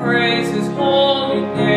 Praise His holy name.